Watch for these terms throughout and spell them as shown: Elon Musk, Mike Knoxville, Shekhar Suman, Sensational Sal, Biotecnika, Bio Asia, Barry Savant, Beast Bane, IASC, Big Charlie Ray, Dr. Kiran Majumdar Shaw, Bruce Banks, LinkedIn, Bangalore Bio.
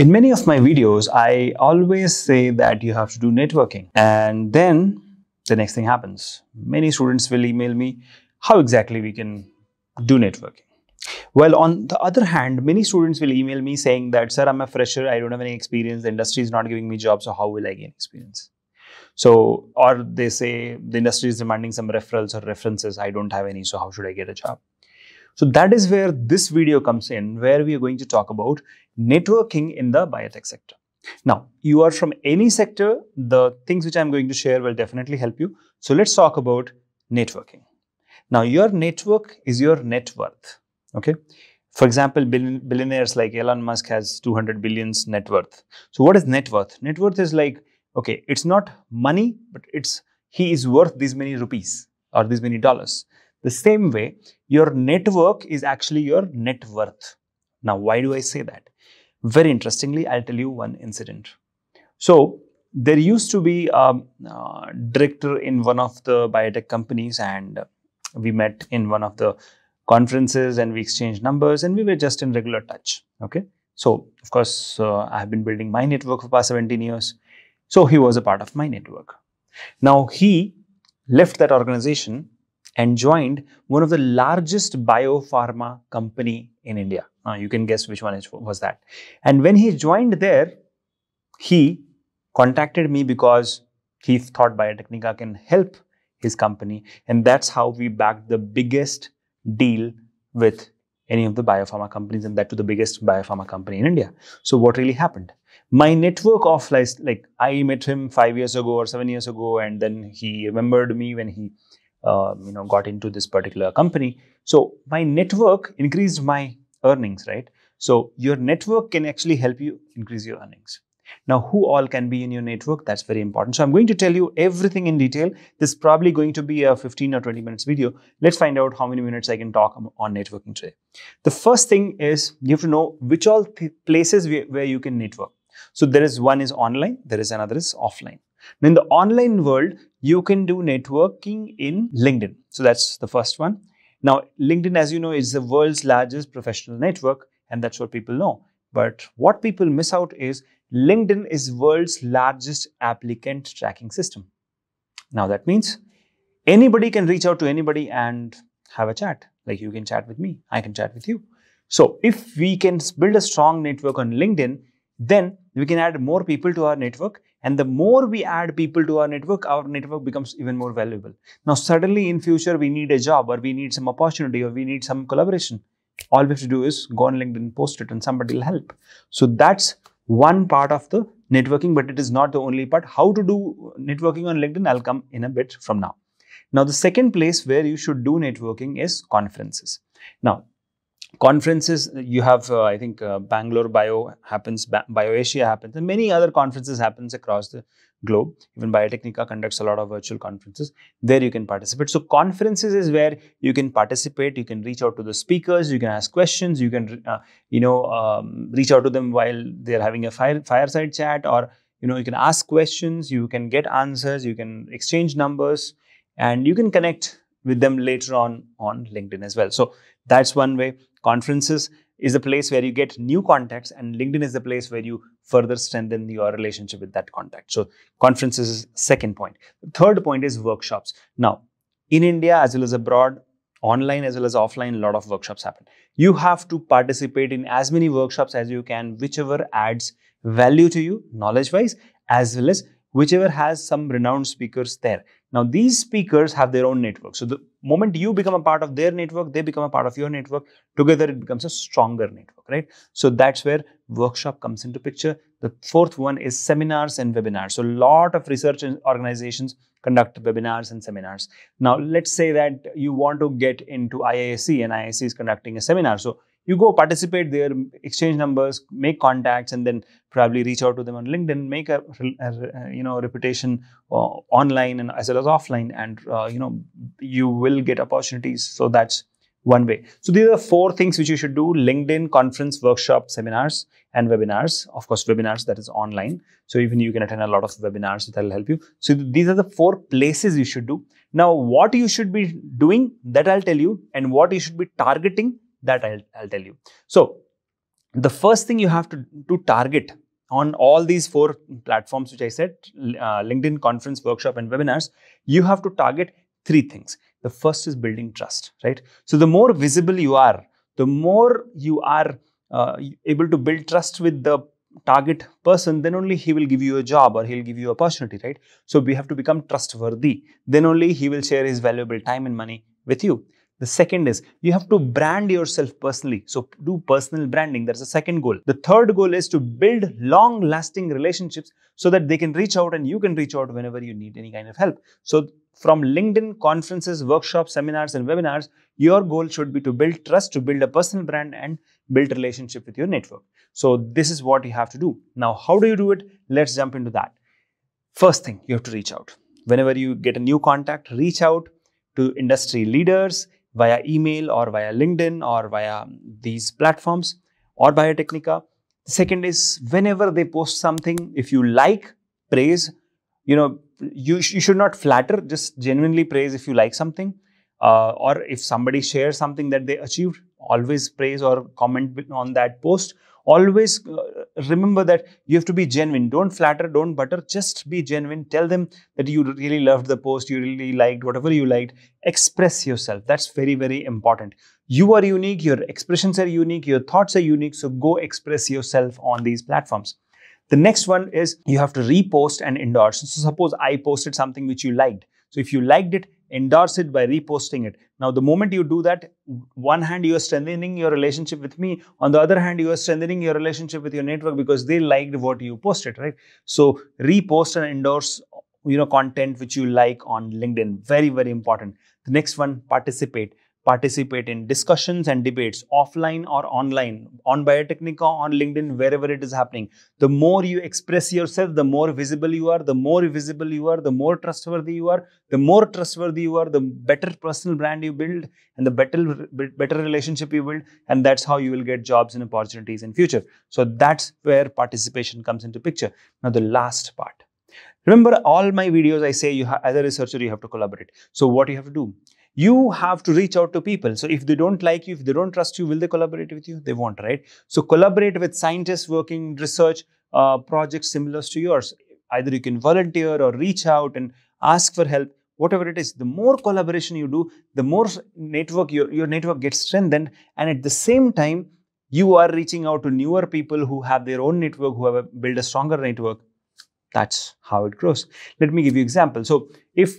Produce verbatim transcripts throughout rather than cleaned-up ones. In many of my videos, I always say that you have to do networking, and then the next thing happens. Many students will email me, how exactly we can do networking? Well, on the other hand, many students will email me saying that, sir, I'm a fresher, I don't have any experience, the industry is not giving me jobs, so how will I gain experience? So, or they say the industry is demanding some referrals or references, I don't have any, so how should I get a job? So that is where this video comes in, where we are going to talk about networking in the biotech sector. Now, you are from any sector, the things which I'm going to share will definitely help you. So let's talk about networking. Now, your network is your net worth. Okay. For example, billionaires like Elon Musk has two hundred billions net worth. So what is net worth? Net worth is like, okay, it's not money, but it's, he is worth these many rupees or these many dollars. The same way, your network is actually your net worth. Now, why do I say that? Very interestingly, I'll tell you one incident. So there used to be a, a director in one of the biotech companies, and we met in one of the conferences and we exchanged numbers and we were just in regular touch. Okay. So of course, uh, I've been building my network for past seventeen years. So he was a part of my network. Now he left that organization and joined one of the largest biopharma company in India. Now, you can guess which one was that. And when he joined there, he contacted me because he thought Biotecnika can help his company. And that's how we backed the biggest deal with any of the biopharma companies, and that to the biggest biopharma company in India. So what really happened? My network of like, like I met him five years ago or seven years ago, and then he remembered me when he Uh, you know, got into this particular company. So my network increased my earnings, right? So your network can actually help you increase your earnings. Now, who all can be in your network? That's very important. So I'm going to tell you everything in detail. This is probably going to be a fifteen or twenty minutes video. Let's find out how many minutes I can talk on networking today. The first thing is you have to know which all places where you can network. So there is one is online, there is another is offline. Now, in the online world, you can do networking in LinkedIn. So that's the first one. Now, LinkedIn, as you know, is the world's largest professional network, and that's what people know. But what people miss out is LinkedIn is world's largest applicant tracking system. Now, that means anybody can reach out to anybody and have a chat. Like you can chat with me, I can chat with you. So if we can build a strong network on LinkedIn, then we can add more people to our network. And the more we add people to our network, our network becomes even more valuable. Now, suddenly in future, we need a job or we need some opportunity or we need some collaboration. All we have to do is go on LinkedIn, post it, and somebody will help. So that's one part of the networking, but it is not the only part. How to do networking on LinkedIn, I'll come in a bit from now. Now, the second place where you should do networking is conferences. Now, conferences, you have, uh, I think, uh, Bangalore Bio happens, ba Bio Asia happens, and many other conferences happens across the globe. Even Biotecnika conducts a lot of virtual conferences. There you can participate. So conferences is where you can participate. You can reach out to the speakers. You can ask questions. You can, uh, you know, um, reach out to them while they're having a fire, fireside chat, or, you know, you can ask questions. You can get answers. You can exchange numbers, and you can connect with them later on on LinkedIn as well. So that's one way. Conferences is a place where you get new contacts, and LinkedIn is the place where you further strengthen your relationship with that contact. So conferences is second point. The third point is workshops. Now, in India as well as abroad, online as well as offline, a lot of workshops happen. You have to participate in as many workshops as you can, whichever adds value to you knowledge-wise, as well as whichever has some renowned speakers there. Now, these speakers have their own network. So the moment you become a part of their network, they become a part of your network. Together, it becomes a stronger network, right? So that's where workshop comes into picture. The fourth one is seminars and webinars. So a lot of research organizations conduct webinars and seminars. Now, let's say that you want to get into I A S C, and I A S C is conducting a seminar. So you go participate there, exchange numbers, make contacts, and then probably reach out to them on LinkedIn, make a, a you know reputation uh, online and as well as offline, and uh, you know you will get opportunities. So that's one way. So these are four things which you should do: LinkedIn, conference, workshop, seminars, and webinars. Of course, webinars, that is online. So even you can attend a lot of webinars that will help you. So these are the four places you should do. Now, what you should be doing, that I'll tell you, and what you should be targeting, that I'll, I'll tell you. So the first thing you have to, to target on all these four platforms, which I said, uh, LinkedIn, conference, workshop, and webinars, you have to target three things. The first is building trust, right? So the more visible you are, the more you are uh, able to build trust with the target person, then only he will give you a job or he'll give you opportunity, right? So we have to become trustworthy. Then only he will share his valuable time and money with you. The second is you have to brand yourself personally. So do personal branding. That's the second goal. The third goal is to build long lasting relationships so that they can reach out and you can reach out whenever you need any kind of help. So from LinkedIn, conferences, workshops, seminars, and webinars, your goal should be to build trust, to build a personal brand, and build relationship with your network. So this is what you have to do. Now, how do you do it? Let's jump into that. First thing, you have to reach out. Whenever you get a new contact, reach out to industry leaders, via email or via LinkedIn or via these platforms or Biotecnika. The second is whenever they post something, if you like, praise, you know, you, you should not flatter, just genuinely praise if you like something. Uh, or if somebody shares something that they achieved, always praise or comment on that post. Always remember that you have to be genuine. Don't flatter, don't butter, just be genuine. Tell them that you really loved the post, you really liked whatever you liked. Express yourself. That's very, very important. You are unique, your expressions are unique, your thoughts are unique. So go express yourself on these platforms. The next one is you have to repost and endorse. So suppose I posted something which you liked. So if you liked it, endorse it by reposting it. Now, the moment you do that, one hand you are strengthening your relationship with me. On the other hand, you are strengthening your relationship with your network because they liked what you posted, right? So repost and endorse, you know, content which you like on LinkedIn. Very, very important. The next one, participate. Participate in discussions and debates, offline or online, on Biotecnika, on LinkedIn, wherever it is happening. The more you express yourself, the more visible you are, the more visible you are, the more trustworthy you are, the more trustworthy you are, the better personal brand you build and the better, better relationship you build. And that's how you will get jobs and opportunities in future. So that's where participation comes into picture. Now, the last part. Remember, all my videos, I say, you as a researcher, you have to collaborate. So what you have to do? You have to reach out to people. So if they don't like you, if they don't trust you, will they collaborate with you? They won't, right? So collaborate with scientists working research uh, projects similar to yours. Either you can volunteer or reach out and ask for help, whatever it is. The more collaboration you do, the more network your, your network gets strengthened. And at the same time, you are reaching out to newer people who have their own network, who have built a stronger network. That's how it grows. Let me give you an example. So if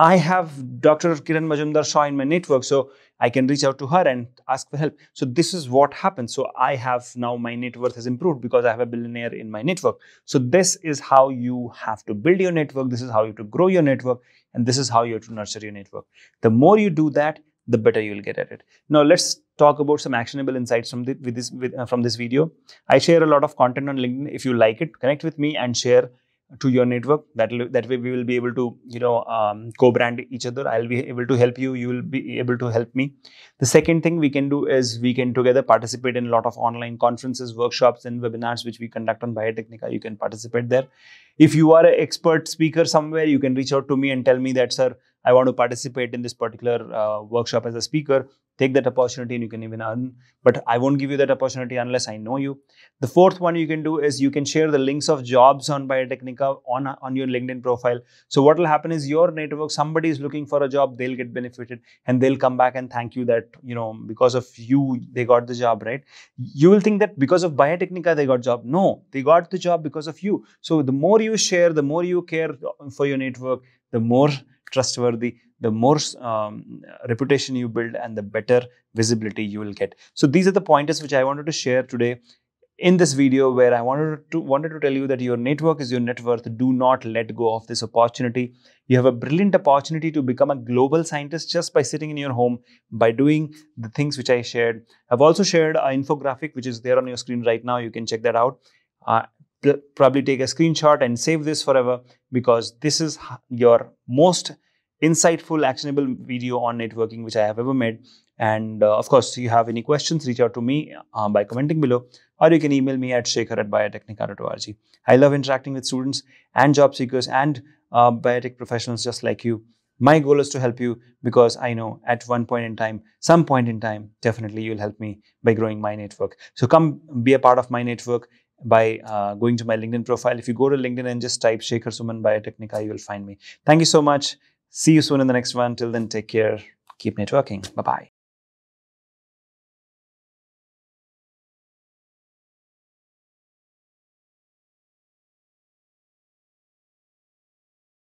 I have Doctor Kiran Majumdar Shaw in my network, so I can reach out to her and ask for help. So this is what happens. So I have now, my net worth has improved because I have a billionaire in my network. So this is how you have to build your network. This is how you have to grow your network. And this is how you have to nurture your network. The more you do that, the better you will get at it. Now let's talk about some actionable insights from, the, with this, with, uh, from this video. I share a lot of content on LinkedIn. If you like it, connect with me and share to your network. That that way we will be able to, you know, um, co-brand each other. I'll be able to help you. You will be able to help me. The second thing we can do is we can together participate in a lot of online conferences, workshops, and webinars which we conduct on Biotecnika. You can participate there. If you are an expert speaker somewhere, you can reach out to me and tell me that, sir, I want to participate in this particular uh, workshop as a speaker. Take that opportunity and you can even earn. But I won't give you that opportunity unless I know you. The fourth one you can do is you can share the links of jobs on Biotecnika on, on your LinkedIn profile. So what will happen is your network, somebody is looking for a job, they'll get benefited and they'll come back and thank you that, you know, because of you, they got the job, right? You will think that because of Biotecnika, they got job. No, they got the job because of you. So the more you share, the more you care for your network, the more trustworthy, the more um, reputation you build and the better visibility you will get. So these are the pointers which I wanted to share today in this video, where I wanted to, wanted to tell you that your network is your net worth. Do not let go of this opportunity. You have a brilliant opportunity to become a global scientist just by sitting in your home, by doing the things which I shared. I've also shared an infographic which is there on your screen right now. You can check that out. Uh, probably take a screenshot and save this forever, because this is your most insightful, actionable video on networking which I have ever made. And uh, of course, if you have any questions, reach out to me uh, by commenting below, or you can email me at shekhar at biotecnika dot org. I love interacting with students and job seekers and uh, biotech professionals just like you. My goal is to help you because I know at one point in time, some point in time, definitely you'll help me by growing my network. So come be a part of my network by uh, going to my LinkedIn profile. If you go to LinkedIn and just type Shekhar Suman Biotecnika, you will find me. Thank you so much. See you soon in the next one. Till then, take care. Keep networking. Bye-bye.